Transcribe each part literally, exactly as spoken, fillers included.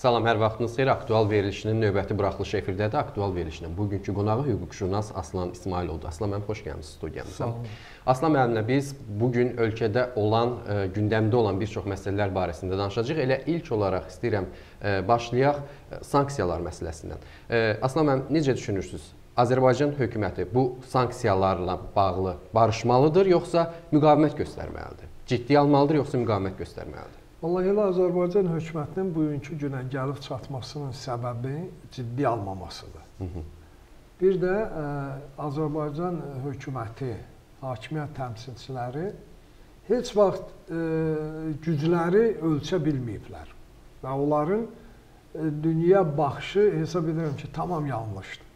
Salam, hər vaxtınız xeyir. Aktual verilişinin növbəti buraxılışı efirdədir. Aktual verilişinin bugünkü qonağı hüquqşünas Naz Aslan İsmayılovdur. Aslan mənim, xoş gəlmişsiniz studiyamıza. Aslan müəllimlə biz bugün ölkədə olan, gündəmdə olan bir çox məsələlər barəsində danışacağıq. Elə ilk olaraq istəyirəm başlayaq sanksiyalar məsələsindən. Aslan müəllim, necə düşünürsünüz? Azərbaycan hökuməti bu sanksiyalarla bağlı barışmalıdır, yoxsa müqavimət göstərməlidir? Ciddi almalıdır, yoxsa müqavimət göstərməlidir? Vallahi elə Azərbaycan hökumətinin bugünkü günə gəlib çatmasının səbəbi ciddi almamasıdır. Hı -hı. Bir də ə, Azərbaycan hökuməti, hakimiyyət təmsilçiləri heç vaxt ə, gücləri ölçə bilməyiblər. Və onların ə, dünya baxışı hesab edirəm ki, tamam yanlışdır.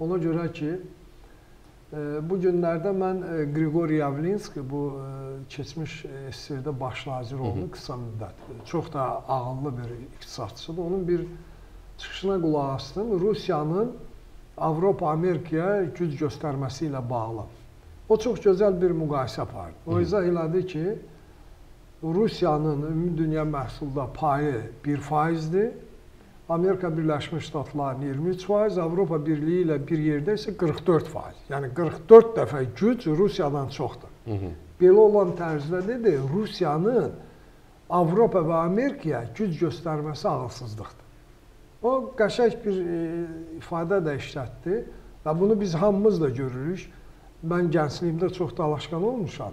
Ona görə ki, ə, bu günlərdə mən ə, Grigor Yavlinski, bu ə, keçmiş S S R-də baş nazir oldu qısa müddət. Çox da ağıllı bir iqtisadçıdır. Onun bir çıxışına qulaq asdım. Rusiyanın Avropa-Amerikaya güc göstərməsi ilə bağlı. O çox gözəl bir müqayisə apardı. O izah elədi ki, Rusiyanın ümumi dünya məhsulda payı bir faizdir. Amerika Birləşmiş Ştatlarının iyirmi üç faiz, Avropa Birliyi ilə bir yerdə isə qırx dörd faiz. Yəni qırx dörd dəfə güc Rusiyadan çoxdur. Hı -hı. Belə olan tərzdə dedi, Rusiyanın Avropa və Amerikaya güc göstərməsi ağılsızlıqdır. O, qəşəng bir e, ifadə də işlətdi və bunu biz hamımız da görürük. Mən gəncliyimdə çox dalaşqan olmuşam.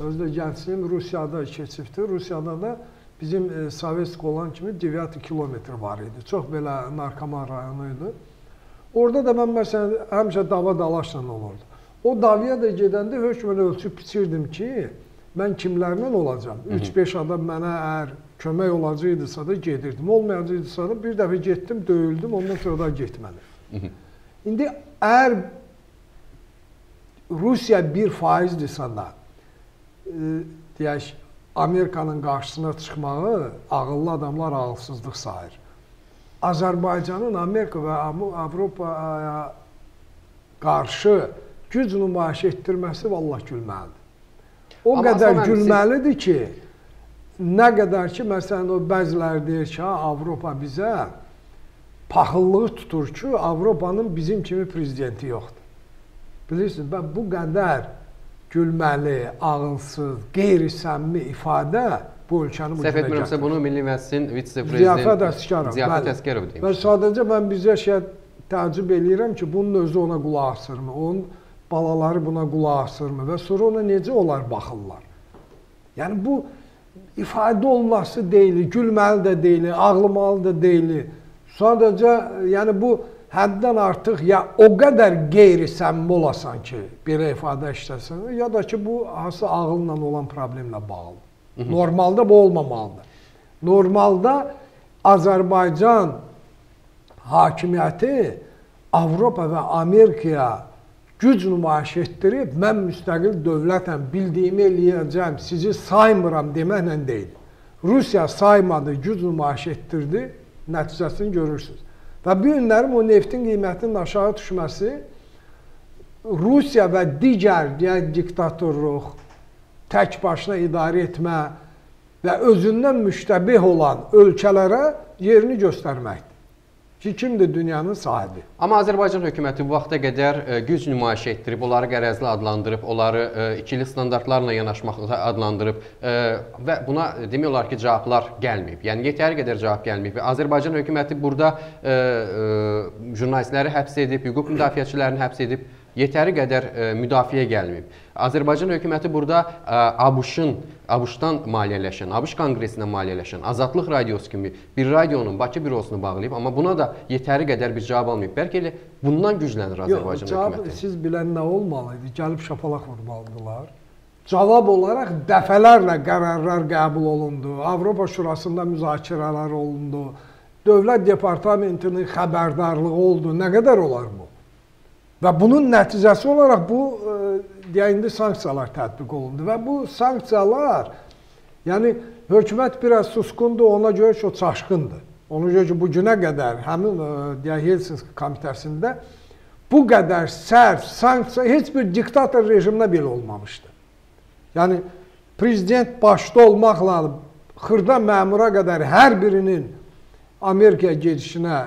Özdə gəncliyim Rusiyada keçibdir. Rusiyada da bizim e, Sovetski olan kimi devyat kilometr var idi. Çox belə narkoman rayonu idi. Orada da mən məsələn həmişə dava dalaşla olurdu. O davaya da gedəndə hökmən ölçüb biçirdim ki, mən kimlərlə olacam? üç beş adam mənə əgər kömək olacaqdısa da gedirdim, olmayacaqdısa da bir dəfə getdim, döyüldüm, ondan sonra da getmədim. İndi əgər Rusiya bir faizdirsə da, e, deyək, Amerikanın qarşısına çıxmağı ağıllı adamlar ağılsızlıq sayır. Azərbaycanın Amerika və Avropaya qarşı güc nümayiş etdirməsi vallahi gülməlidir. O Amma qədər gülməlidir ki, nə qədər ki, məsələn, o bəziləri deyir ki, Avropa bizə paxıllığı tutur ki, Avropanın bizim kimi prezidenti yoxdur. Bilirsiniz, bu qədər gülməli, ağılsız, qeyri-səmimi ifadə bu ölkəni bu cümlə gətirir. Səhv etmirəmsə, bunu Milli Məclisin vitse-prezidenti Ziyafət Əskərov deyim. Və sadəcə mən bizə şey təəccüb eləyirəm ki, bunun özü ona qulaq asırmı, onun balaları buna qulaq asırmı və sonra ona necə onlar baxırlar. Yəni bu ifadə olması deyil, gülməli də deyil, ağlamalı da deyil. Sadəcə yəni bu həddən artıq ya o qədər qeyri-səmimi olasan ki, belə ifadə işləsən, ya da ki, bu hansı ağılla olan problemlə bağlı. Normalda bu olmamalıdır. Normalda Azərbaycan hakimiyyəti Avropa və Amerikaya güc nümayiş etdirib, mən müstəqil dövlətəm, bildiyimi eləyəcəm, sizi saymıram deməklə deyil. Rusiya saymadı, güc nümayiş etdirdi, nəticəsini görürsünüz. Və bu günlərim o neftin qiymətinin aşağı düşməsi Rusiya və digər yəni, diktatorluq, tək başına idarə etmə və özündən müştəbih olan ölkələrə yerini göstərməkdir. Ki, kimdir dünyanın sahibi? Amma Azərbaycan hökuməti bu vaxta qədər güc nümayiş etdirib, onları qərəzli adlandırıb, onları ikili standartlarla yanaşmaqda adlandırıb və buna demək olar ki, cavablar gəlməyib. Yəni, yetər qədər cavab gəlməyib. Azərbaycan hökuməti burada jurnalistləri həbs edib, hüquq müdafiəçilərini həbs edib, yetəri qədər müdafiə gəlməyib. Azərbaycan hökuməti burada ABŞ-ın, ABŞ-dan maliyyələşən, ABŞ Konqresinə maliyyələşən, Azadlıq Radiosu kimi bir radionun Bakı bürosunu bağlayıb, amma buna da yetəri qədər bir cavab almayıb. Bəlkə elə bundan güclənir Azərbaycan hökuməti. Siz bilən nə olmalıydı? Gəlib şapalaq vurmalıdırlar. Cavab olaraq dəfələrlə qərarlar qəbul olundu, Avropa Şurasında müzakirələr olundu, Dövlət Departamentinin xəbərdarlığı oldu. Nə qədər olar bu? Və bunun nəticəsi olaraq bu, deyəndə sanksiyalar tətbiq olundu. Və bu sanksiyalar, yəni, hökumət biraz susqundur, ona görə ki, o çaşqındır. Ona görə ki, bu günə qədər, həmin deyək, Helsinki komitəsində bu qədər sərf, sanksiya, heç bir diktator rejimində belə olmamışdı. Yəni, prezident başda olmaqla xırda məmura qədər hər birinin Amerika gedişinə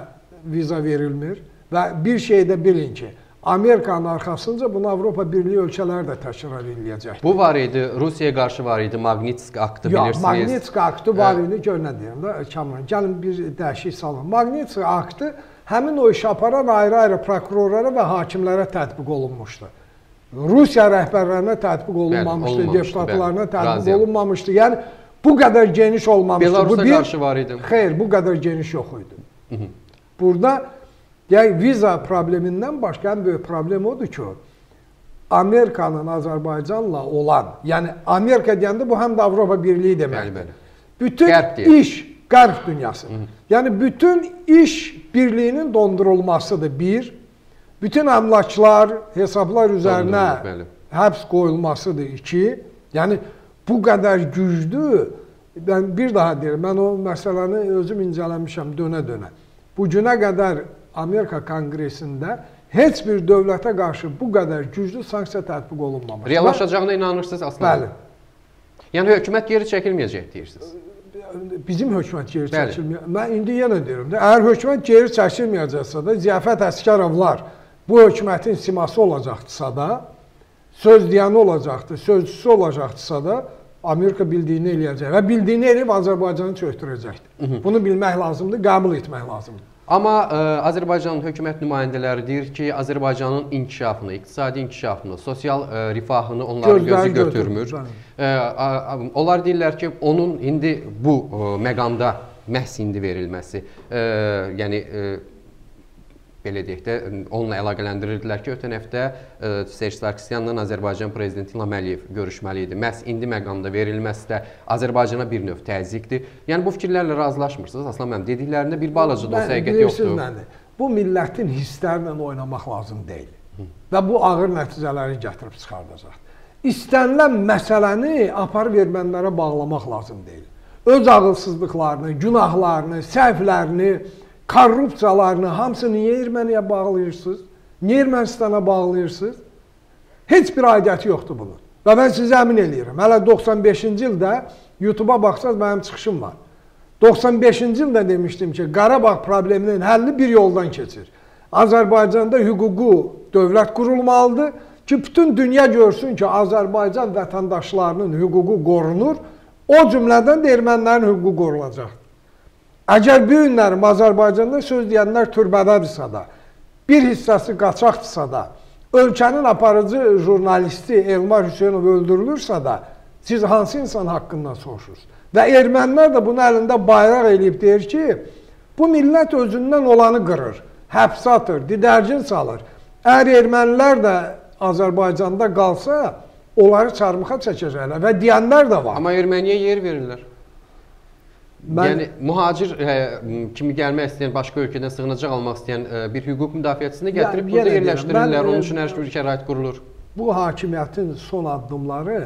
viza verilmir və bir şey də bilin ki, Amerikanın arxasınca bunu Avropa Birliyi ölkələri də təkrar ediləcəkdir. Bu var idi, Rusiyaya qarşı var idi, Magnitski aktı bilirsiniz. Yox, Magnitski aktı var idi, gör nə deyim də, Kamran, gəlin bir dəhşik salın. Magnitski aktı həmin o işi aparan ayrı-ayrı prokurorlara və hakimlərə tətbiq olunmuşdu. Rusiya rəhbərlərinə tətbiq olunmamışdı, deputatlarına tətbiq olunmamışdı. Yəni, bu qədər geniş olmamışdı. Belarusa qarşı var idi. Xeyr, bu qədər geniş yox idi. Burada... Yəni, viza problemindən başqa ən böyük problem odur ki, Amerikanın Azərbaycanla olan, yəni Amerika deyəndə bu həm də Avropa Birliyi deməkdir. Bütün iş, qərb dünyası. Yəni, bütün iş birliyinin dondurulmasıdır, bir. Bütün əmlaklar, hesablar üzərinə həbs qoyulmasıdır, iki. Yəni, bu qədər güclü, bir daha deyirəm, mən o məsələni özüm incələmişəm dönə-dönə. Bugünə qədər Amerika Kongresində heç bir dövlətə qarşı bu qədər güclü sanksiya tətbiq olunmamışdır. Reallaşacağına inanırsınız aslında? Bəli. Yəni, hökumət geri çəkilməyəcək, deyirsiniz? Bizim hökumət geri çəkilməyəcək. Mən indi yenə deyirəm, əgər hökumət geri çəkilməyəcəksə da, Ziyafət Əskərovlar bu hökumətin siması olacaqdısa da, söz deyəni olacaqdı, sözcüsü olacaqdısa da, Amerika bildiyini eləyəcək və bildiyini eləyib Azərbaycanı çöktürəcəkdir. Bunu bilmək lazımdır, qəbul etmək lazımdır. Amma Azərbaycanın hökumət nümayəndələri deyir ki, Azərbaycanın inkişafını, iqtisadi inkişafını, sosial rifahını onların gözü götürmür. Onlar deyirlər ki, onun indi bu məqamda məhz indi verilməsi, yəni... Belə deyək də, onunla əlaqələndirirdilər ki, ötən həftə Serj Sarkisyanla Azərbaycan Prezidenti İlham Əliyev görüşməli idi. Məhz indi məqamda verilməsi də Azərbaycana bir növ təzyiqdir. Yəni, bu fikirlərlə razılaşmırsınız. Aslan mənim dediklərində bir balacı da o səqiqət yoxdur. Bu millətin hisslərlə oynamaq lazım deyil və bu ağır nəticələri gətirib çıxardacaq. İstənilən məsələni aparıb ermənilərə bağlamaq lazım deyil. Öz ağılsızlıqlarını, günahlarını, səhvlərini, korrupsiyalarını hamısını niyə Erməniyə bağlayırsınız? Niyə Ermənistana bağlayırsınız? Heç bir aidiyyəti yoxdur bunun. Və mən sizə əmin eləyirəm. Hələ doxsan beşinci ildə YouTube-a baxsanız mənim çıxışım var. doxsan beşinci ildə demişdim ki, Qarabağ probleminin həlli bir yoldan keçir. Azərbaycanda hüquqi dövlət qurulmalıdır ki, bütün dünya görsün ki, Azərbaycan vətəndaşlarının hüquqi qorunur. O cümlədən də ermənilərin hüquqi qorulacaqdır. Əgər bu günlərim Azərbaycanda söz deyənlər türbədədirsə da, bir hissəsi qaçaqdırsa da, ölkənin aparıcı jurnalisti Elmar Hüçəynov öldürülürsə da, siz hansı insan haqqından soruşursunuz? Və ermənilər də bunu əlində bayraq eləyib deyir ki, bu millət özündən olanı qırır, həbs atır, didərgin salır. Əgər ermənilər də Azərbaycanda qalsa, onları çarmıxa çəkəcəklər və deyənlər də var. Amma Erməniyə yer verirlər. Yəni, mühacir kimi gəlmək istəyən, başqa ölkədən sığınacaq almaq istəyən bir hüquq müdafiəçisini gətirib, burada yerləşdirirlər, onun üçün hər şükür şərait qurulur. Bu hakimiyyətin son addımları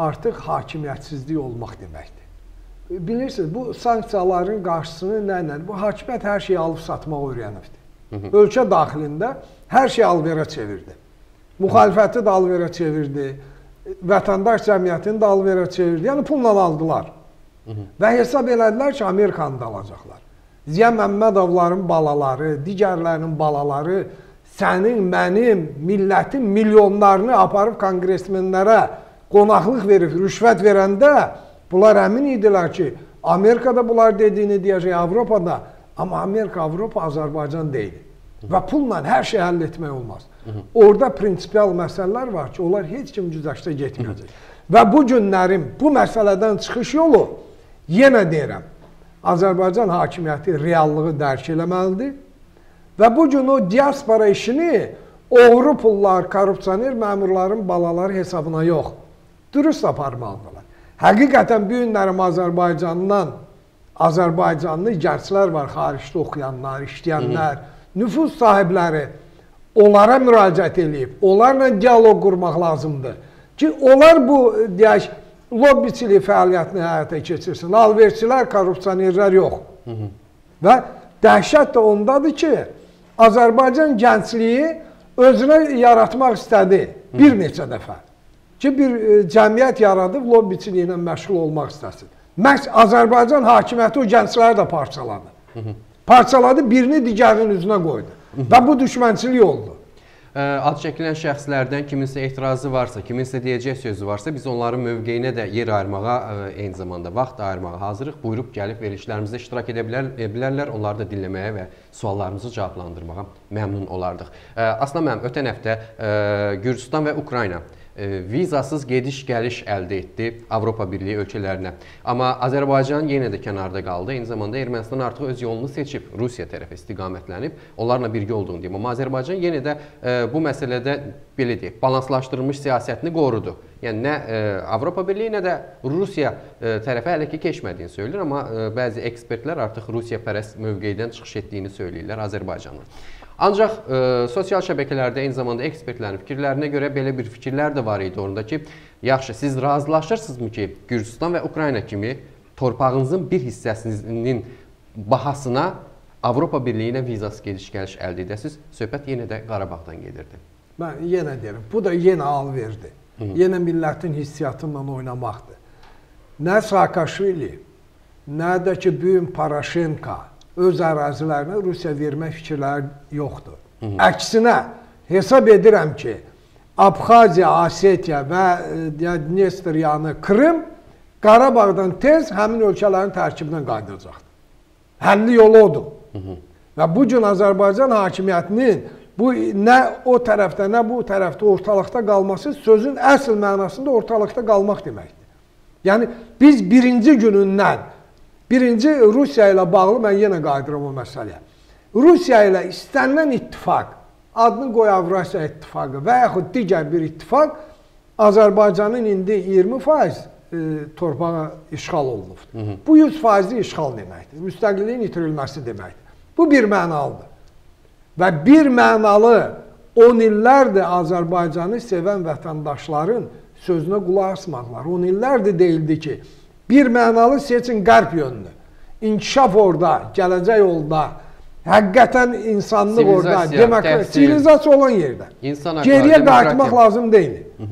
artıq hakimiyyətsizlik olmaq deməkdir. Bilirsiniz, bu sanksiyaların qarşısını nə-nə, bu hakimiyyət hər şeyi alıb satmaq öyrənibdir. Ölkə daxilində hər şeyi alverə çevirdi. Müxalifəti də alverə çevirdi, vətəndaş cəmiyyətini də alverə çevirdi, yəni pulla aldılar. Və hesab elədilər ki, Amerikanı da alacaqlar. Ziya Məmmədovların balaları, digərlərinin balaları sənin, mənim, millətin milyonlarını aparıb kongresmenlərə qonaqlıq verib, rüşvət verəndə bunlar əmin idilər ki, Amerikada bunlar dediyini deyəcək, Avropada. Amma Amerika, Avropa, Azərbaycan deyil. Və pulla hər şey həll etmək olmaz. Orada prinsipial məsələlər var ki, onlar heç kim güzəştə getməyəcək. Və bu günlərin bu məsələdən çıxış yolu yenə deyirəm, Azərbaycan hakimiyyəti reallığı dərk eləməlidir və bu gün o diaspora işini oğru pullar, korrupsioner məmurların balaları hesabına yox, dürüst aparmalıdırlar. Həqiqətən bu günlərim Azərbaycandan, Azərbaycanlı gənclər var, xaricdə oxuyanlar, işləyənlər, nüfuz sahibləri onlara müraciət edib, onlarla diyalog qurmaq lazımdır ki, onlar bu, deyək, lobbiçilik fəaliyyətini həyata keçirsin. Alverçilər, korrupsionerlər yox. Və dəhşət də ondadır ki, Azərbaycan gəncliyi özünə yaratmaq istədi bir neçə dəfə. Ki, bir cəmiyyət yaradıb lobbiçiliklə məşğul olmaq istəsin. Məhz Azərbaycan hakimiyyəti o gəncləri də parçaladı. parçaladı, birini digərinin üzünə qoydu. Və bu düşmənçilik oldu. Ad çəkilən şəxslərdən kiminsə etirazı varsa, kiminsə deyəcək sözü varsa, biz onların mövqeyinə də yer ayırmağa, eyni zamanda vaxt ayırmağa hazırıq. Buyurub gəlib verilişlərimizdə iştirak edə bilərlər, onları da dinləməyə və suallarımızı cavablandırmağa məmnun olardıq. Aslan mənim, ötən həftə Gürcistan və Ukrayna vizasız gediş-gəliş əldə etdi Avropa Birliyi ölkələrinə. Amma Azərbaycan yenə də kənarda qaldı. Eyni zamanda Ermənistan artıq öz yolunu seçib, Rusiya tərəfə istiqamətlənib, onlarla birgə olduğunu deyim. Amma Azərbaycan yenə də bu məsələdə belə deyək, balanslaşdırılmış siyasətini qorudu. Yəni, nə Avropa Birliyi, nə də Rusiya tərəfə hələ ki keçmədiyini söyləyir, amma bəzi ekspertlər artıq Rusiya pərəst mövqeydən çıxış etdiyini söyləyirlər Azərbaycanın. Ancaq sosial şəbəkələrdə eyni zamanda ekspertlərin fikirlərinə görə belə bir fikirlər də var idi orada ki, yaxşı, siz razılaşırsınızmı ki, Gürcistan və Ukrayna kimi torpağınızın bir hissəsinin bahasına Avropa Birliyinə vizası gediş-gəliş əldə edəsiniz? Söhbət yenə də Qarabağdan gedirdi. Mən yenə deyirəm, bu da yenə al verdi. Yenə millətin hissiyatınla oynamaqdır. Nə Sakashvili, nə də ki, bugün Paraşenka öz ərazilərinə Rusiya vermək fikirləri yoxdur. Əksinə, hesab edirəm ki, Abxaziya, Asetiya və Dnestriyanı, Krım Qarabağdan tez həmin ölkələrin tərkibindən qaydıracaqdır. Həlli yolu odur. Və bu gün Azərbaycan hakimiyyətinin nə o tərəfdə, nə bu tərəfdə ortalıqda qalması sözün əsl mənasında ortalıqda qalmaq deməkdir. Yəni, biz birinci günündən birinci, Rusiya ilə bağlı mən yenə qayıdıram o məsələyə. Rusiya ilə istənilən ittifaq, adını qoy Avrasiya ittifaqı və yaxud digər bir ittifaq Azərbaycanın indi iyirmi faiz torpağa işğal olunubdur. Bu yüz faizli işğal deməkdir, müstəqilliyin itirilməsi deməkdir. Bu bir mənalıdır və bir mənalı on illərdir Azərbaycanı sevən vətəndaşların sözünə qulaq asmadılar. on illərdir deyildi ki, bir mənalı seçin qərb yönünü. İnkişaf orada, gələcək orada, həqiqətən insanlıq orada, sivilizasiya olan yerdə. Geriyə qayıtmaq lazım deyil.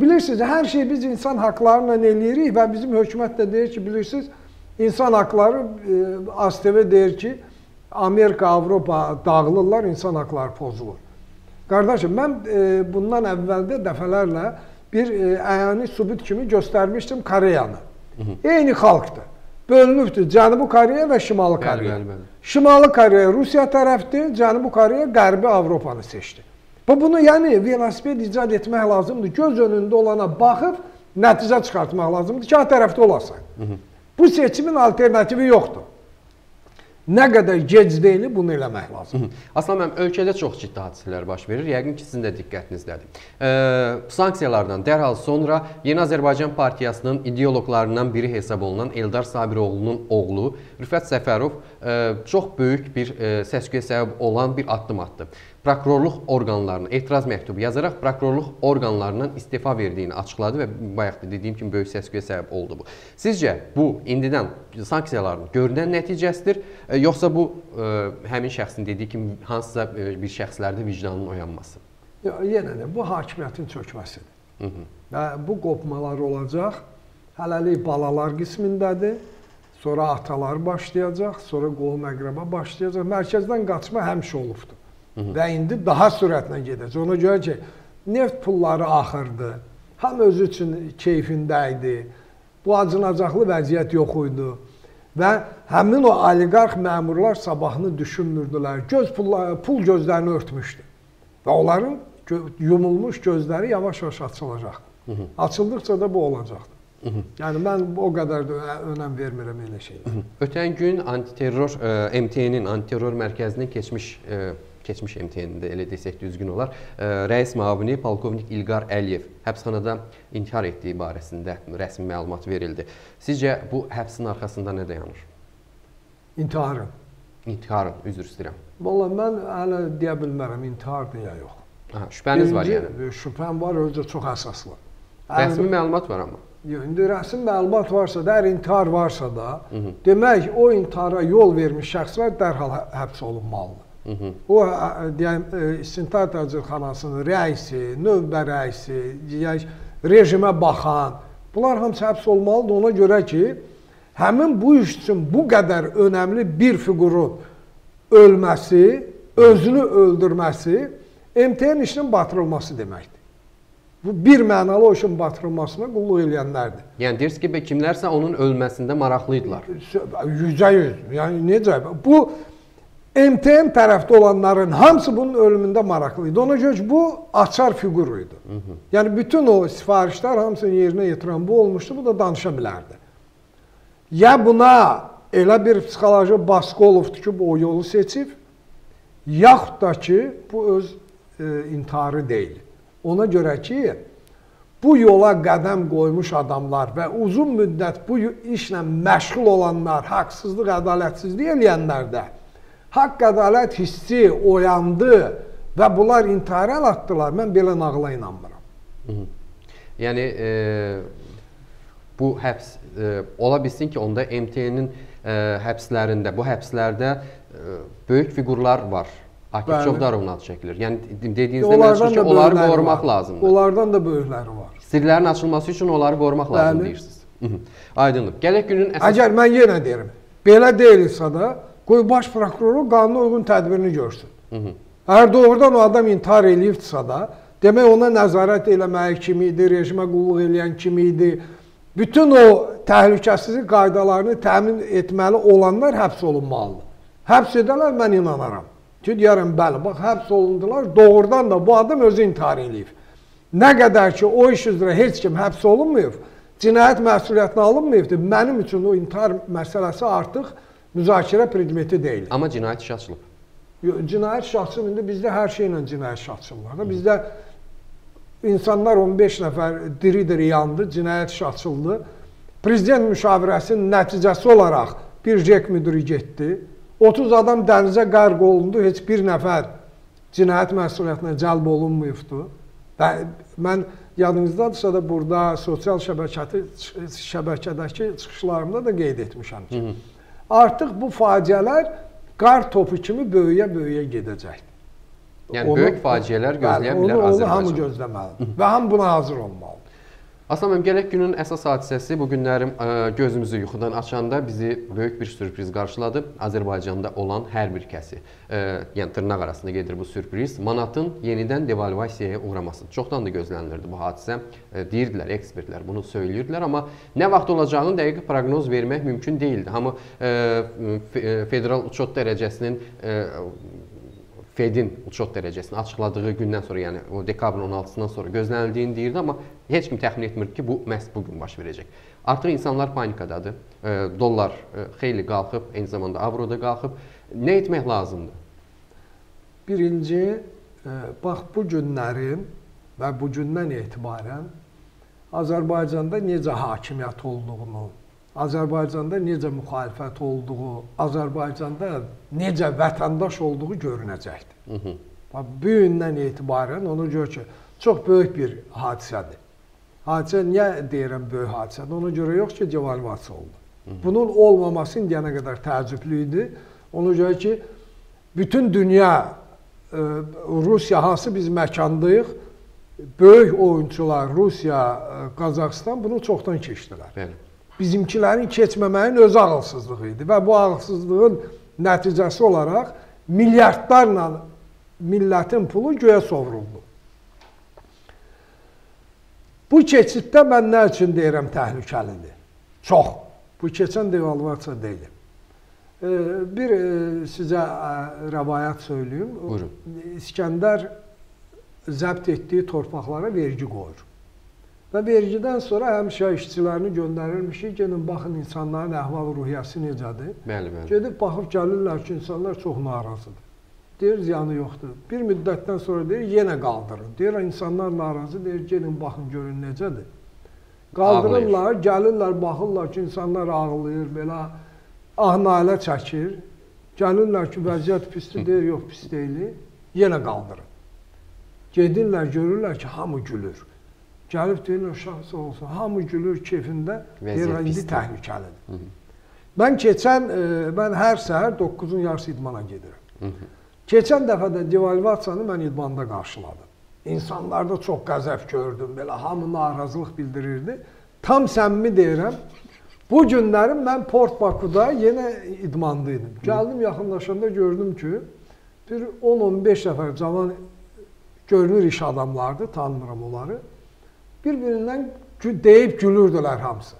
Bilirsiniz, hər şey biz insan haqlarıyla eləyirik və bizim hökumət də deyir ki, bilirsiniz, insan haqları, A S T V deyir ki, Amerika, Avropa dağılırlar, insan haqları pozulur. Qardaşım, mən bundan əvvəldə dəfələrlə bir əyani sübut kimi göstərmişdim Koreyanı. Eyni xalqdır. Bölünübdür Cənubi Koreya və Şimalı Koreya. Şimalı Koreya Rusiya tərəfdir, Cənubi Koreya Qərbi Avropanı seçdi. Bunu yəni velosiped icad etmək lazımdır. Göz önündə olana baxıb nəticə çıxartmaq lazımdır ki, hər tərəfdə olasan. Bu seçimin alternativi yoxdur. Nə qədər gec deyil, bunu eləmək lazımdır. Aslan mənim, ölkədə çox ciddi hadisələr baş verir. Yəqin ki, sizin də diqqətinizdədir. Sanksiyalardan dərhal sonra Yeni Azərbaycan Partiyasının ideoloqlarından biri hesab olunan Eldar Sabiroğlunun oğlu Rüfət Səfərov çox böyük bir səs-küyə səbəb olan bir addım atdı. Prokurorluq orqanlarına, etiraz məktubu yazaraq prokurorluq orqanlarından istifa verdiyini açıqladı və bayaq da dediyim kimi böyük səs-küyə səbəb oldu bu. Sizcə bu, indidən sanksiyaların görünən nəticəsidir, yoxsa bu, həmin şəxsin dediyi kimi hansısa bir şəxslərdə vicdanın oyanması? Yenə də, bu hakimiyyətin çökməsidir. Və bu qopmalar olacaq, hələlik balalar qismindədir, sonra atalar başlayacaq, sonra qohum-əqrəba başlayacaq. Mərkəzdən qaçma həmişə olubdur. Və indi daha sürətlə gedəcək. Ona görə ki, neft pulları axırdı, həm özü üçün keyfində idi, bu acınacaqlı vəziyyət yox idi və həmin o oliqarx məmurlar sabahını düşünmürdülər, pul gözlərini örtmüşdü və onların yumulmuş gözləri yavaş-yavaş açılacaq. Açıldıqca da bu olacaqdır. Yəni, mən o qədər önəm vermirəm elə şeydir. Ötən gün M T N-in antiterror mərkəzindən keçmiş keçmiş M T N-də elə desək düzgün olar, rəis müavini polkovnik İlqar Əliyev həbsxanada intihar etdiyi barəsində rəsmi məlumat verildi. Sizcə bu həbsin arxasında nə dayanır? İntiharın. İntiharın, üzr istəyirəm. Valla, mən hələ deyə bilmərəm, intihardır ya yox. Şübhəniz var yəni? Şübhəm var, özü çox əsaslı. Rəsmi məlumat var amma. İndi rəsmi məlumat varsa da, əgər intihar varsa da, demək o intihara yol vermiş şəxslər dərhal həbs olunmalıdır. O, deyəm, İstintat Acırxanasının rəisi, növbə rəisi, rejimə baxan, bunlar hamısı həbs olmalıdır ona görə ki, həmin bu iş üçün bu qədər önemli bir figurun ölməsi, özünü öldürməsi M T N işinin batırılması deməkdir. Bu bir mənalı o işin batırılmasına qulluq eləyənlərdir. Yəni deyirsiniz ki, kimlərsə onun ölməsində maraqlıydılar. Yüzə yüz. Yəni necə? Bu M T N tərəfdə olanların hamısı bunun ölümündə maraqlıydı. Ona görə ki, bu açar figuruydu. Yəni bütün o sifarişlər hamısını yerinə yetirən bu olmuşdu, bu da danışa bilərdi. Ya buna elə bir psixoloji baskı olubdu ki, bu o yolu seçib, yaxud da ki, bu öz e, intiharı deyil. Ona görə ki, bu yola qədəm qoymuş adamlar və uzun müddət bu işlə məşğul olanlar, haqsızlıq, ədalətsizlik eləyənlər də haqq, ədalət hissi oyandı və bunlar intihara atdılar. Mən belə nağıla inanmıram. Hı -hı. Yəni, e, bu həbs, e, ola bilsin ki, onda M T N-in e, həbslərində, bu həbslərdə e, böyük figurlar var. Akif Çovdarov'un adı çəkilir. Yəni, dediyinizdə məşğul ki, onları qorumaq lazımdır. Onlardan da böyükləri var. Sirlərin açılması üçün onları qorumaq lazım deyirsiniz. Aydınlıq. Gələk günün əsas... Əgər, mən yenə deyirəm, belə deyilsə da, qoy baş prokuroru qanuna uyğun tədbirini görsün. Hı -hı. Əgər doğrudan o adam intihar eləyibdirsə da, demək ona nəzarət eləməyi kimi idi, rejimə qulluq eləyən kimi idi. Bütün o təhlükəsizlik qaydalarını təmin etməli olanlar həbs olunmalıdır. Həbs edənlər mən inanaram. Ki, deyərəm, bəli, bax, həbs olundular, doğrudan da bu adam özü intihar eləyib. Nə qədər ki, o iş üzrə heç kim həbs olunmayıb, cinayət məsuliyyətinə alınmayıbdır, mənim üçün o intihar məsələsi artıq müzakirə predmeti deyil. Amma cinayət işi açılıb. Cinayət işi açılıb, indi bizdə hər şeylə cinayət işi açılıb. Bizdə insanlar on beş nəfər diri-diri yandı, cinayət işi açıldı. Prezident müşavirəsinin nəticəsi olaraq bir JEK müdürü getdi. otuz adam dənizə qərq olundu, heç bir nəfər cinayət məsuliyyətinə cəlb olunmayıbdı. Mən yadınızdadırsa da burada sosial şəbəkədəki çıxışlarımda da qeyd etmişəm ki, artıq bu faciələr qar topu kimi böyüyə-böyüyə gedəcək. Yəni, böyük faciələr gözləyə bilər Azərbaycan. Onu hamı gözləməlidir və hamı buna hazır olmalıdır. Aslan mənim, gələk günün əsas hadisəsi bu günlərim gözümüzü yuxudan açanda bizi böyük bir sürpriz qarşıladı. Azərbaycanda olan hər bir kəsi, yəni tırnaq arasında gedir bu sürpriz, manatın yenidən devalvasiyaya uğraması. Çoxdan da gözlənilirdi bu hadisə. Deyirdilər, ekspertlər bunu söyləyirdilər, amma nə vaxt olacağını dəqiq proqnoz vermək mümkün deyildi. Hamı federal uçot dərəcəsinin... Fedin uçot dərəcəsini açıqladığı gündən sonra, yəni o dekabrın on altısından sonra gözlənildiyini deyirdi, amma heç kim təxmin etmirdi ki, bu məhz bugün baş verəcək. Artıq insanlar panikadadır, e, dollar e, xeyli qalxıb, eyni zamanda avroda qalxıb. Nə etmək lazımdır? Birinci, e, bax bu günlərin və bu gündən etibarən Azərbaycanda necə hakimiyyət olduğunu, Azərbaycanda necə müxalifət olduğu, Azərbaycanda necə vətəndaş olduğu görünəcəkdir. Bugündən etibarən ona görə ki, çox böyük bir hadisədir. Hadisə, niyə deyirəm böyük hadisədir? Ona görə yox ki, devalvasiya oldu. Bunun olmaması indiyənə qədər təəccüblü idi. Ona görə ki, bütün dünya, Rusiya, hansı biz məkandayıq, böyük oyuncular, Rusiya, Qazaxıstan bunu çoxdan keçdilər. Bəli. Bizimkilərin keçməməyin öz ağılsızlığı idi və bu ağılsızlığın nəticəsi olaraq milyardlarla millətin pulu göyə sovruldu. Bu keçiddə mən nə üçün deyirəm təhlükəlidir? Çox. Bu keçən devalvasiya deyil. Bir sizə rəvayət söyləyim. Buyurun. İskəndər zəbt etdiyi torpaqlara vergi qoyur. Və vergidən sonra həmişə işçilərini göndərilmişik, gedin, baxın, insanların əhval-ruhiyyəsi necədir? Bəli, bəli. Gedib, baxıb gəlirlər ki, insanlar çox narazıdır. Deyir, ziyanı yoxdur. Bir müddətdən sonra deyir, yenə qaldırın. Deyir, insanlar narazı, deyir, gelin, baxın, görün necədir? Qaldırırlar, gəlirlər, baxırlar ki, insanlar ağlayır, belə ahnalə çəkir. Gəlirlər ki, vəziyyət pisdir, deyir, yox, pis deyilir, yenə qaldırın. Gedirlər, görürlər ki, hamı gülür. Gəlib deyirlər, şahsı olsun, hamı gülür keyfində, deyirlər, indi təhlükəlidir. Mən keçən, mən hər səhər doqquzun yarısı idmana gedirəm. Keçən dəfə də devalvasiyanı mən idmanda qarşıladım. İnsanlarda çox qəzəb gördüm, belə hamı narazılıq bildirirdi. Tam səmimi deyirəm, Bu günlerim ben Port Baku'da yine idmandıydım. Geldim yakınlaşanda gördüm ki bir on on beş nefer zaman görünür iş adamlardı, tanımıram onları. Birbirinden deyip gülürdüler hamısı.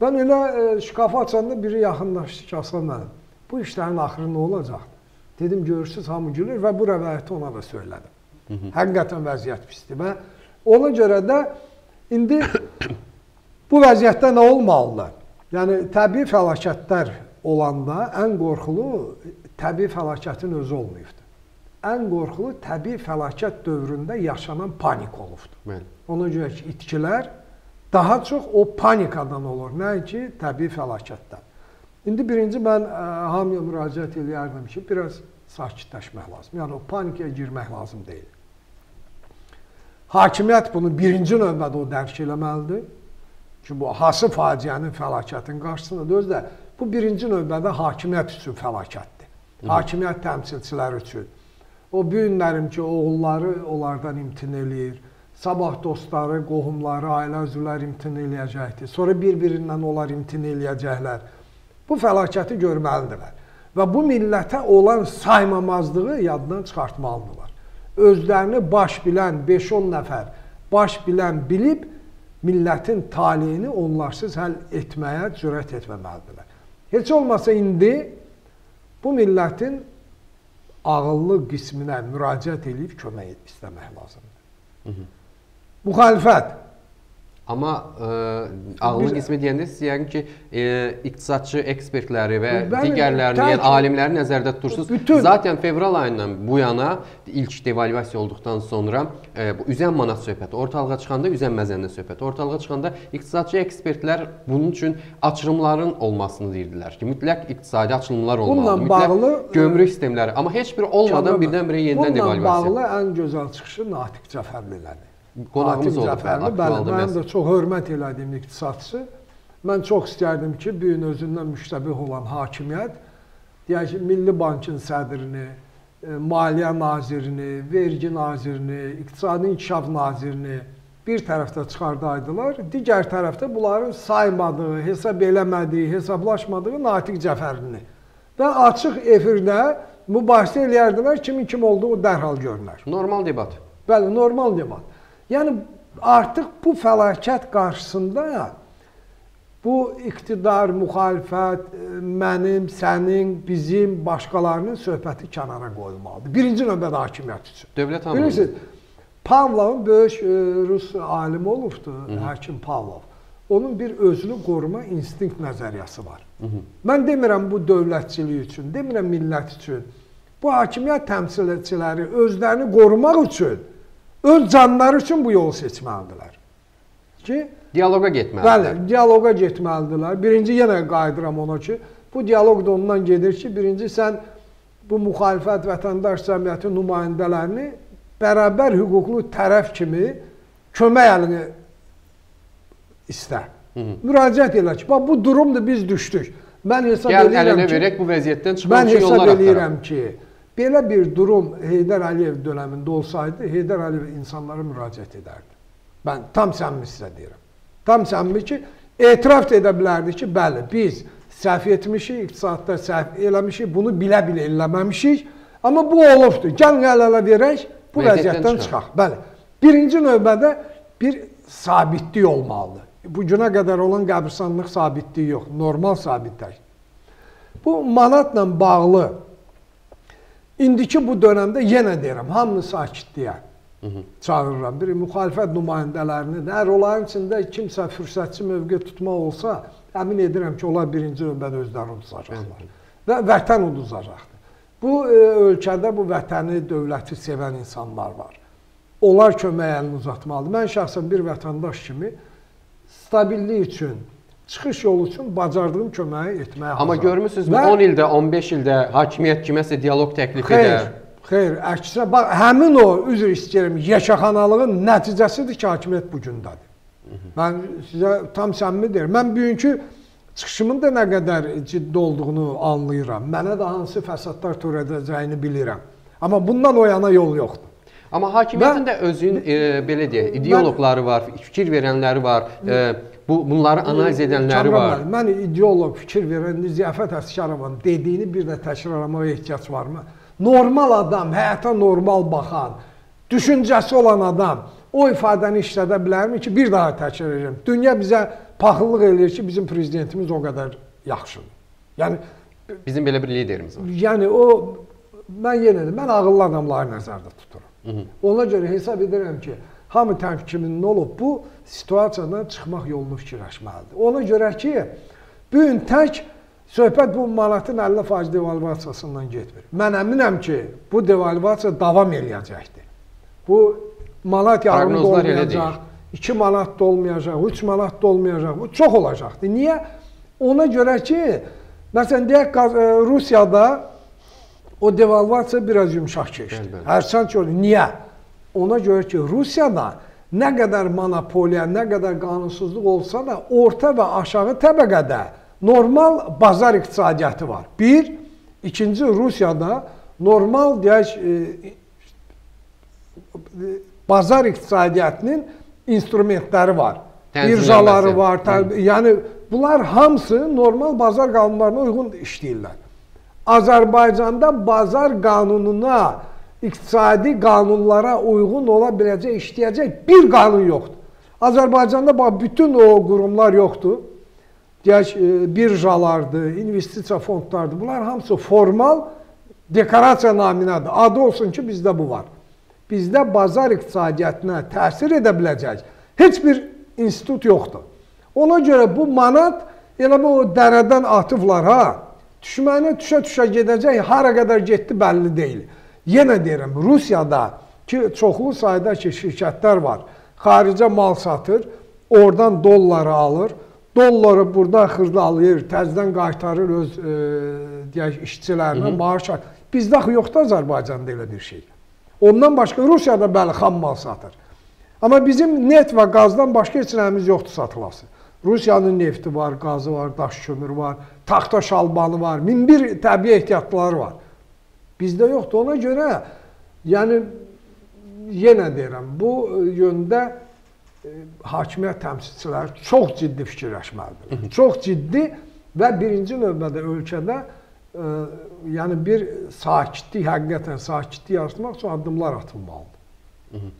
Ben öyle şkafı açanda biri yakınlaştı ki Aslan mənim. Bu işlerin axırı ne olacak? Dedim görürsünüz hamı gülür ve bu rəvayəti ona da söyledim. Həqiqətən vəziyyət pisdir. Ve ona göre de indi bu vəziyyətdə nə olmalıdır? Yəni təbii fəlakətlər olanda ən qorxulu təbii fəlakətin özü olmayıbdır. Ən qorxulu təbii fəlakət dövründə yaşanan panik olubdur. Bəli. Ona görə ki, itkilər daha çox o panikadan olur, nəinki təbii fəlakətdən. İndi birinci mən ə, hamıya müraciət edərdim ki, biraz sakitləşmək lazım. Yəni o panikaya girmək lazım deyil. Hakimiyyət bunu birinci növbədə o dərk eləməlidir. Çünki bu hası faciənin, fəlakətin qarşısında özdə bu birinci növbədə hakimiyyət üçün fəlakətdir. Hakimiyyət təmsilçiləri üçün. O büyünlərim ki, oğulları onlardan imtin eləyir. Sabah dostları, qohumları, ailə üzvləri imtin eləyəcəkdir. Sonra bir-birindən onlar imtin eləyəcəklər. Bu fəlakəti görməlidirlər. Və bu millətə olan saymamazlığı yaddan çıxartmalıdırlar. Özlərini baş bilən beş on nəfər, baş bilən bilib, millətin taleyini onlarsız həll etməyə cürət etməməlidirlər. Heç olmasa indi bu millətin ağıllı qisminə müraciət edib kömək istəmək lazımdır. Hı -hı. Müxalifət. Amma e, ağıllı qismi deyəndə siz yəni ki, e, iqtisadçı ekspertləri və ben, digərlərini, yəni alimləri nəzərdə tutursunuz. Bütün... Zaten fevral ayından bu yana ilk devalivasiya olduqdan sonra e, bu üzən manat söhbəti ortalığa çıxanda, üzən məzənnə söhbəti ortalığa çıxanda iqtisadçı ekspertlər bunun üçün açılımların olmasını deyirdilər ki, mütləq iqtisadi açılımlar olmalıdır, mütləq bağlı, gömrük sistemləri. Amma heç biri olmadan birdən-birə yenidən devalivasiya. Bununla bağlı ən gözəl çıxışı Natiq Cəfərlilədir. Qonağımız oldu. Bəli, mənim də çox hörmət elədiyim iqtisadçı. Mən çox istərdim ki, bu gün özündən müştəbih olan hakimiyyət, deyək ki, Milli Bankın sədrini, Maliyyə nazirini, vergi nazirini, iqtisadi inkişaf nazirini bir tərəfdə çıxardaydılar, digər tərəfdə bunların saymadığı, hesab eləmədiyi, hesablaşmadığı Natiq Cəfərini. Və açıq efirdə mübahisə eləyərdilər, kimin kim olduğu dərhal görünər. Normal debat. Bəli, normal debat. Yəni artıq bu fəlakət qarşısında bu iqtidar, müxalifət, mənim, sənin, bizim, başqalarının söhbəti kənara qoyulmalıdır. Birinci növbədə hakimiyyət üçün. Dövlət hamamı. Bilirsiniz, Pavlov'un böyük rus alimi olubdu, həkim Pavlov. Onun bir özünü qoruma instinkt nəzəriyyəsi var. Hı -hı. Mən demirəm bu dövlətçilik üçün, demirəm millət üçün. Bu hakimiyyət təmsilçiləri özlərini qorumaq üçün öz canları üçün bu yolu seçməlidirlər ki... Diyaloga getməlidirlər. Bəli, diyaloga getməlidirlər. Birinci yenə qayıdıram ona ki, bu diyalog da ondan gedir ki, birinci sən bu müxalifət vətəndaş cəmiyyəti nümayəndələrini bərabər hüquqlu tərəf kimi kömək əlini istə. Müraciət elə ki, bu durumdur, biz düşdük. Mən hesab eləyirəm ki... Gəl əlinə verək, bu vəziyyətdən çıxmaq üçün yollar axtaraq. Mən hesab eləyirəm ki... Belə bir durum Heydar Aliyev döneminde olsaydı, Heydar Aliyev insanlara müraciət edərdi. Ben tam səmimi sizə deyirəm. Tam səmimi ki, etiraf edə bilərdi ki, bəli, biz səhv etmişik, iqtisadda səhv eləmişik, bunu bilə-bilə eləməmişik, amma bu olubdur. Gəlin əl-ələ verək, bu vəziyyətdən çıxaq. Bəli, birinci növbədə bir sabitlik olmalıdır. Bugünə qədər olan qəbirsanlıq sabitliyi yox, normal sabitlik. Bu manatla bağlı İndiki bu dövrdə yenə deyirəm, hamını sakitliyə çağırıram. Biri müxalifət nümayəndələrini də, əgər onların içində kimsə fürsətçi mövqe tutmaq olsa, əmin edirəm ki, onlar birinci növbədə özləri udacaqlar və vətən udacaqdır. Bu e, ölkədə bu vətəni, dövləti sevən insanlar var. Onlar kömək əlini uzatmalıdır. Mən şəxsən bir vətəndaş kimi stabillik üçün, çıxış yolu üçün bacardığım köməyi etməyə hazır. Amma görmürsünüz, və on ildə, on beş ildə hakimiyyət kiməsə diyalog təklif xeyr, edə? Xeyr, əksinə, bax, həmin o, üzr istəyirəm, yekəxanalığın nəticəsidir ki, hakimiyyət bugündədir. Mən sizə tam səmimi deyirəm. Mən bugünkü çıxışımın da nə qədər ciddi olduğunu anlayıram. Mənə də hansı fəsadlar törədəcəyini bilirəm. Amma bundan o yana yol yoxdur. Amma hakimiyyətin də özün e, belə deyək, ideoloqları var, fikir verənləri var, e, bu, bunları analiz edənləri var. Mən ideoloq fikir verən Ziyafət Əskərovun dediyini bir də təkrarlamağa ehtiyac varmı? Normal adam, həyata normal baxan, düşüncəsi olan adam o ifadəni işlədə bilərmi ki, bir daha təkrar edirəm. Dünya bizə paxıllıq eləyir ki, bizim prezidentimiz o qədər yaxşıdır. Yəni, bizim belə bir liderimiz var. Yəni o, mən yenə də, mən ağıllı adamları nəzərdə tuturum. Hı-hı. Ona görə hesab edirəm ki, hamı təmkimin nə olub, bu situasiyadan çıxmaq yolunu fikirləşməlidir. Ona görə ki, bu gün tək söhbət bu manatın əlli faiz devalvasiyasından getmir. Mən əminəm ki, bu devalvasiya davam eləyəcəkdir. Bu manat yarım da olmayacaq, iki manat da olmayacaq, üç manat da olmayacaq, bu çox olacaqdır. Niyə? Ona görə ki, məsələn deyək, Rusiyada o devalvasiya biraz yumşaq keçdi. Hərçənd ki, niyə? Ona görə ki, Rusiyada nə qədər monopoliya, nə qədər qanunsuzluq olsa da, orta və aşağı təbəqədə normal bazar iqtisadiyyatı var. Bir, ikinci, Rusiyada normal deyək, e, bazar iqtisadiyyatının instrumentləri var. Birjaları var. Hı. Yəni, bunlar hamısı normal bazar qanunlarına uyğun işləyirlər. Azərbaycanda bazar qanununa, iqtisadi qanunlara uyğun ola biləcək, işləyəcək bir qanun yoxdur. Azərbaycanda bütün o qurumlar yoxdur. Deyək, birjalardır, investisiya fondlardır. Bunlar hamısı formal deklarasiya naminadır. Adı olsun ki, bizdə bu var. Bizdə bazar iqtisadiyyatına təsir edə biləcək heç bir institut yoxdur. Ona görə bu manat elə o dərədən atıblar ha. Düşmənə düşə-düşə gedəcək, hara qədər getdi bəlli deyil. Yenə deyirəm, Rusiyada ki, çoxlu sayda ki, şirkətlər var, xaricə mal satır, oradan dolları alır, dolları burada xırdalayır, təzdən qaytarır öz e, deyək, işçilərinə, maaş alır. Bizdə yoxdur Azərbaycanda elə bir şey. Ondan başqa Rusiyada bəli, xam mal satır. Amma bizim net və qazdan başqa içinəmiz yoxdur satılası. Rusiyanın nefti var, qazı var, daş kömür var, taxta şalbanı var, min bir təbii ehtiyatları var. Bizdə yoxdur. Ona görə, yəni, yenə deyirəm, bu yöndə e, hakimiyyət təmsilçiləri çox ciddi fikirləşməlidir. Çox ciddi və birinci növbədə ölkədə e, yəni bir sakitlik, həqiqətən sakitlik yaratmaq üçün addımlar atılmalıdır.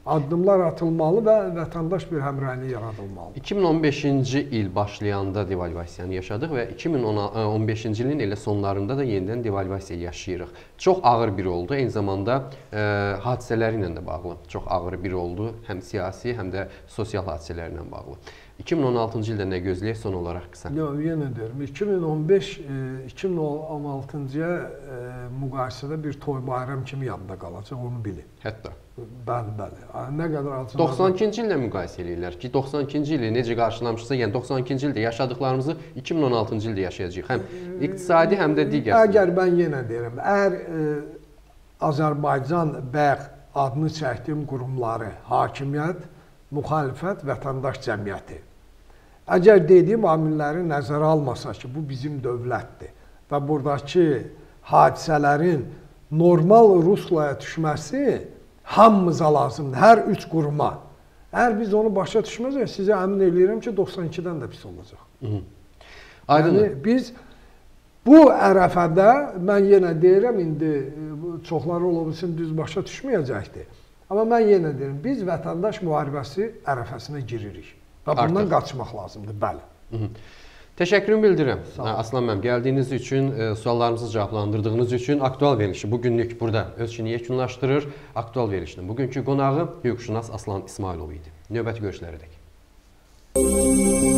Addımlar atılmalı və vətəndaş bir həmrəyliyi yaradılmalıdır. iki min on beşinci il başlayanda devalvasiyanı yaşadıq və iki min on beşinci ilin elə sonlarında da yenidən devalvasiya yaşayırıq. Çox ağır bir oldu, eyni zamanda e, hadisələri ilə də bağlı. Çox ağır bir oldu, həm siyasi, həm də sosial hadisələri ilə bağlı. iki min on altıncı ildə nə gözləyək son olaraq qısa? Yox, yenə deyirəm, iki min on beş iki min on altıncıya e, müqayisədə bir toy bayram kimi yadda qalacaq, onu bilin. Hətta? Bəli, bəli. Nə qədər altında... doxsan ikinci illə müqayisə edirlər ki, doxsan ikinci ili necə qarşılamışsa, yəni doxsan ikinci ildə yaşadıqlarımızı iki min on altıncı ildə yaşayacağıq. Həm iqtisadi, həm də digər. Əgər mən yenə deyirəm, əgər e, Azərbaycan bəx adını çəkdiyim qurumları, hakimiyyət, müxalifət, vətəndaş cəmiyyəti. Əgər dediyim amilləri nəzərə almasa ki, bu bizim dövlətdir və buradakı hadisələrin normal Ruslaya düşməsi hamımıza lazımdır, hər üç quruma. Əgər biz onu başa düşməzək, sizə əmin eləyirəm ki, doxsan ikidən də pis olacaq. Hı-hı. Aydın. Yəni, biz bu ərəfədə, mən yenə deyirəm, indi çoxları olabilirsin düz başa düşməyəcəkdir. Amma mən yenə deyirəm, biz vətəndaş müharibəsi ərəfəsinə giririk və bundan artıq qaçmaq lazımdır, bəli. Hı-hı. Təşəkkürümü bildirirəm, Aslan mənim, gəldiyiniz üçün, suallarımızı cavablandırdığınız üçün. Aktual verilişi bugünlük burada özünü yekunlaşdırır. Aktual verilişinin bugünkü qonağı hüquqşünas Aslan İsmayılov idi. Növbəti görüşlərə dək.